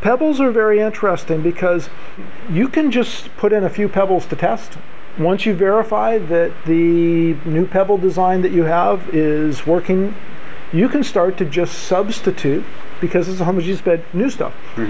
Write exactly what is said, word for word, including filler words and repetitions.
Pebbles are very interesting because you can just put in a few pebbles to test. Once you verify that the new pebble design that you have is working, you can start to just substitute, because it's a homogeneous bed, new stuff. Mm-hmm.